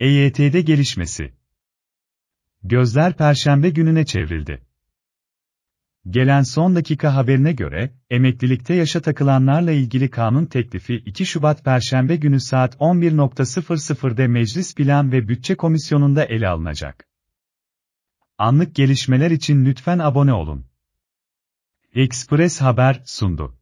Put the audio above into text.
EYT'de gelişmesi. Gözler Perşembe gününe çevrildi. Gelen son dakika haberine göre, emeklilikte yaşa takılanlarla ilgili kanun teklifi 2 Şubat Perşembe günü saat 11.00'de Meclis Plan ve Bütçe Komisyonu'nda ele alınacak. Anlık gelişmeler için lütfen abone olun. EKSPRESS HABER sundu.